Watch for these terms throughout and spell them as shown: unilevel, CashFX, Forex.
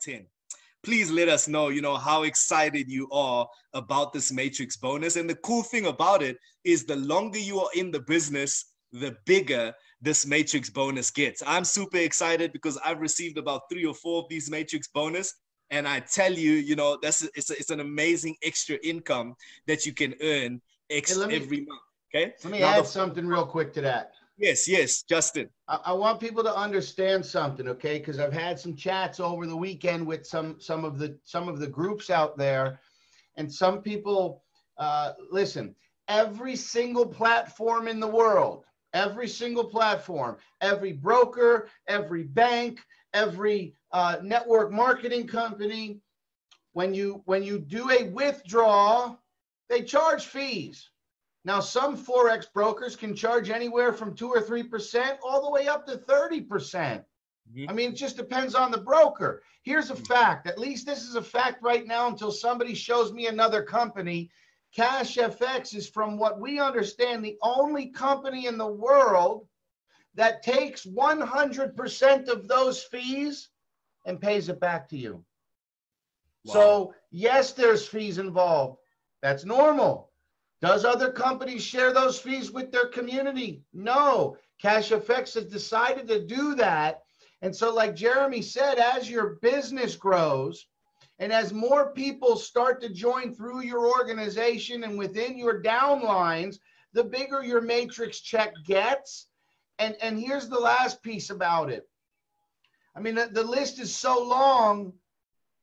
10. Please let us know, you know, how excited you are about this Matrix bonus. And the cool thing about it is the longer you are in the business, the bigger this Matrix bonus gets. I'm super excited because I've received about 3 or 4 of these Matrix bonus. And I tell you, you know, it's an amazing extra income that you can earn every month. Okay. Let me add something real quick to that. Yes, yes, Justin. I want people to understand something, okay? Because I've had some chats over the weekend with some of the groups out there, and some people listen. Every single platform in the world, every single platform, every broker, every bank, every network marketing company, when you do a withdrawal, they charge fees. Now, some Forex brokers can charge anywhere from 2 or 3% all the way up to 30%. Mm-hmm. I mean, it just depends on the broker. Here's a fact. At least this is a fact right now until somebody shows me another company. CashFX is, from what we understand, the only company in the world that takes 100% of those fees and pays it back to you. Wow. So, yes, there's fees involved. That's normal. Does other companies share those fees with their community? No. CashFX has decided to do that. And so, like Jeremy said, as your business grows and as more people start to join through your organization and within your downlines, the bigger your Matrix check gets. And here's the last piece about it. I mean, the list is so long.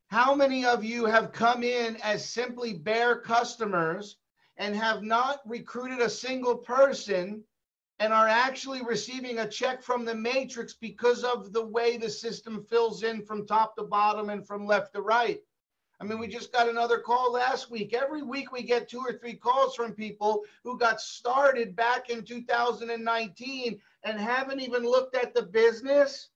How many of you have come in as simply bare customers and have not recruited a single person and are actually receiving a check from the Matrix because of the way the system fills in from top to bottom and from left to right? I mean, we just got another call last week. Every week we get 2 or 3 calls from people who got started back in 2019 and haven't even looked at the business.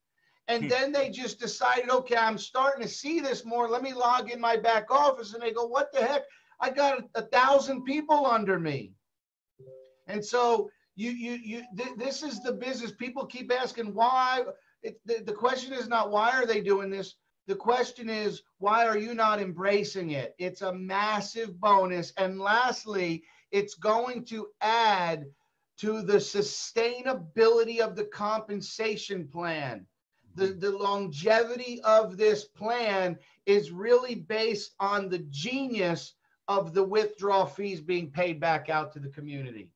And then they just decided, okay, I'm starting to see this more. Let me log in my back office. And they go, what the heck? I got 1,000 people under me. And so this is the business. People keep asking why. The question is not why are they doing this? The question is, why are you not embracing it? It's a massive bonus. And lastly, it's going to add to the sustainability of the compensation plan. The longevity of this plan is really based on the genius of the withdrawal fees being paid back out to the community.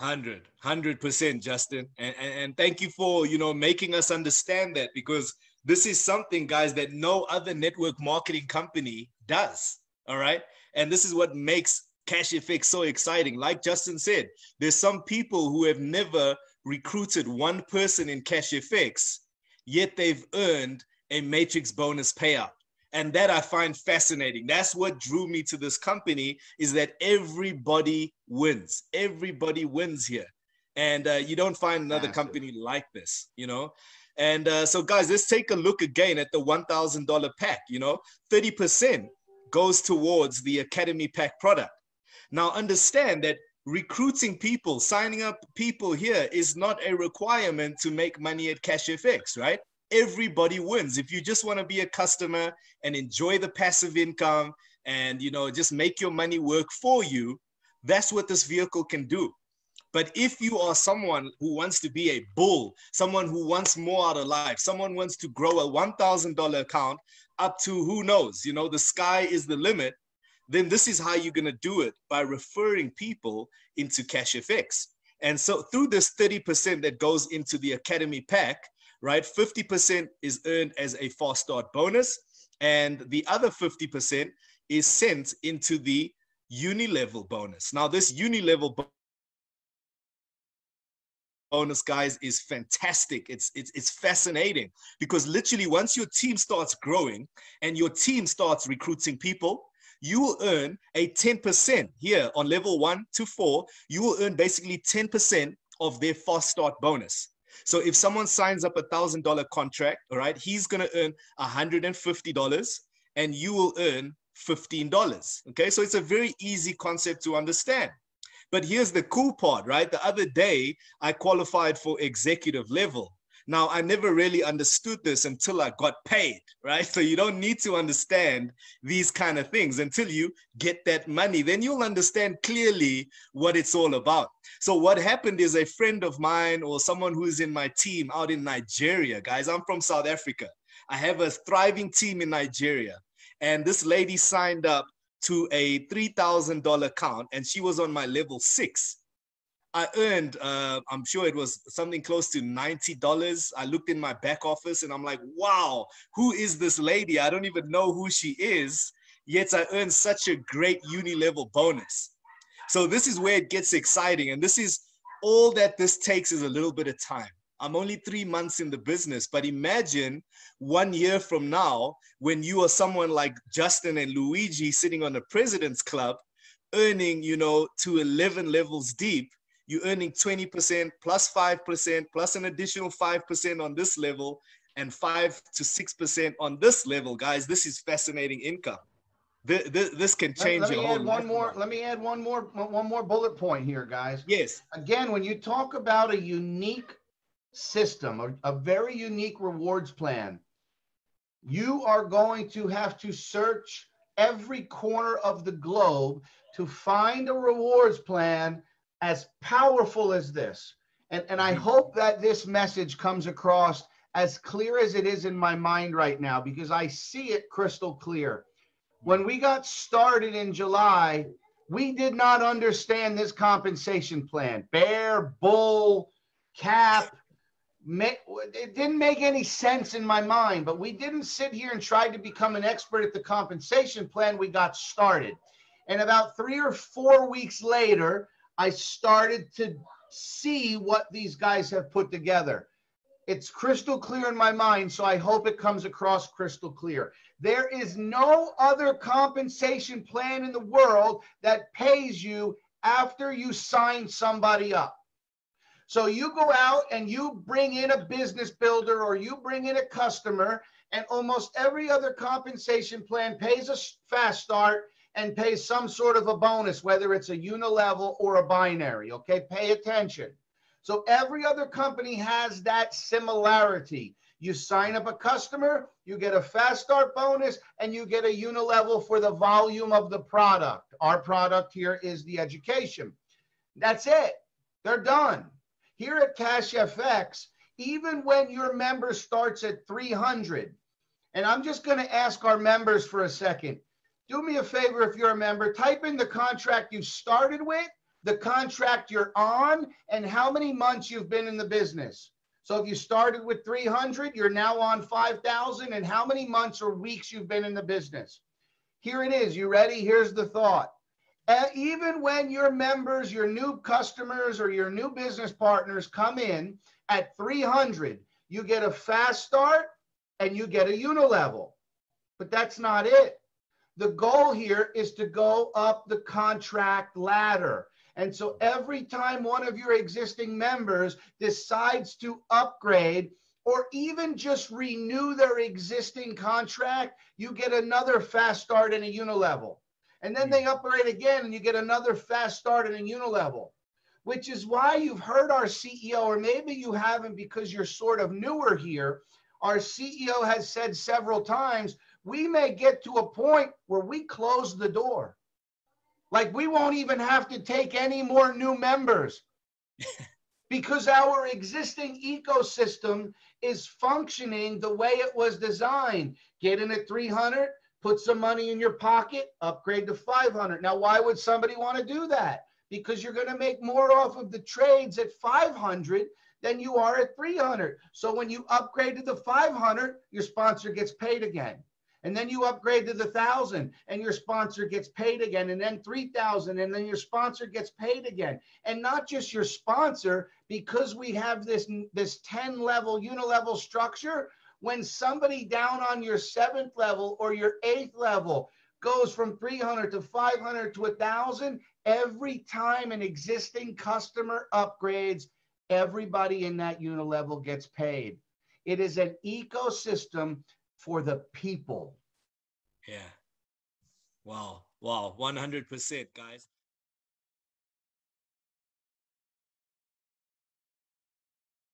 100%, Justin. And thank you for, you know, making us understand that, because this is something, guys, that no other network marketing company does, all right? And this is what makes CashFX so exciting. Like Justin said, there's some people who have never recruited one person in CashFX, yet they've earned a Matrix bonus payout. And that I find fascinating. That's what drew me to this company, is that everybody wins. Everybody wins here. And you don't find another company like this, you know. And so, guys, let's take a look again at the $1,000 pack, you know. 30% goes towards the Academy Pack product. Now, understand that recruiting people, signing up people here is not a requirement to make money at CashFX, right? Everybody wins. If you just want to be a customer and enjoy the passive income and, you know, just make your money work for you, that's what this vehicle can do. But if you are someone who wants to be a bull, someone who wants more out of life, someone wants to grow a $1,000 account up to, who knows, you know, the sky is the limit, then this is how you're going to do it, by referring people into CashFX. And so through this 30% that goes into the Academy Pack, right, 50% is earned as a fast start bonus, and the other 50% is sent into the uni-level bonus. Now, this uni-level bonus, guys, is fantastic. It's fascinating, because literally once your team starts growing and your team starts recruiting people, you will earn a 10% here on level 1 to 4. You will earn basically 10% of their fast start bonus. So if someone signs up a $1,000 contract, all right, he's going to earn $150 and you will earn $15. Okay, so it's a very easy concept to understand. But here's the cool part, right? The other day I qualified for executive level. Now, I never really understood this until I got paid, right? So you don't need to understand these kind of things until you get that money. Then you'll understand clearly what it's all about. So what happened is a friend of mine or someone who's in my team out in Nigeria, guys, I'm from South Africa. I have a thriving team in Nigeria. And this lady signed up to a $3,000 account, and she was on my level 6. I earned, I'm sure it was something close to $90. I looked in my back office and I'm like, wow, who is this lady? I don't even know who she is, yet I earned such a great uni-level bonus. So this is where it gets exciting. And this is all that this takes is a little bit of time. I'm only 3 months in the business, but imagine 1 year from now, when you are someone like Justin and Luigi sitting on the President's Club, earning, you know, to 11 levels deep, you're earning 20% plus 5% plus an additional 5% on this level and 5 to 6% on this level. Guys, this is fascinating income. This can change your whole life. Let me add one more bullet point here, guys. Yes. Again, when you talk about a unique system, a very unique rewards plan, you are going to have to search every corner of the globe to find a rewards plan as powerful as this. And I hope that this message comes across as clear as it is in my mind right now, because I see it crystal clear. When we got started in July, we did not understand this compensation plan. Bear, bull, cap, it didn't make any sense in my mind, but we didn't sit here and try to become an expert at the compensation plan. We got started. And about 3 or 4 weeks later, I started to see what these guys have put together. It's crystal clear in my mind, so I hope it comes across crystal clear. There is no other compensation plan in the world that pays you after you sign somebody up. So you go out and you bring in a business builder or you bring in a customer, and almost every other compensation plan pays a fast start and pay some sort of a bonus, whether it's a unilevel or a binary, okay? Pay attention. So every other company has that similarity. You sign up a customer, you get a fast start bonus, and you get a unilevel for the volume of the product. Our product here is the education. That's it, they're done. Here at CashFX, even when your member starts at 300, and I'm just gonna ask our members for a second, do me a favor, if you're a member, type in the contract you started with, the contract you're on, and how many months you've been in the business. So if you started with 300, you're now on 5,000, and how many months or weeks you've been in the business. Here it is, you ready? Here's the thought. Even when your members, your new customers, or your new business partners come in at 300, you get a fast start and you get a unilevel, but that's not it. The goal here is to go up the contract ladder. And so every time one of your existing members decides to upgrade or even just renew their existing contract, you get another fast start and a unilevel. And then they upgrade again and you get another fast start and a unilevel, which is why you've heard our CEO, or maybe you haven't because you're sort of newer here. Our CEO has said several times, we may get to a point where we close the door. Like we won't even have to take any more new members because our existing ecosystem is functioning the way it was designed. Get in at 300, put some money in your pocket, upgrade to 500. Now, why would somebody want to do that? Because you're going to make more off of the trades at 500 than you are at 300. So when you upgrade to the 500, your sponsor gets paid again. And then you upgrade to the 1,000 and your sponsor gets paid again, and then 3,000 and then your sponsor gets paid again. And not just your sponsor, because we have this 10 level unilevel structure, when somebody down on your 7th level or your 8th level goes from 300 to 500 to 1,000, every time an existing customer upgrades, everybody in that unilevel gets paid. It is an ecosystem for the people. Yeah. Wow. Wow. 100%, guys.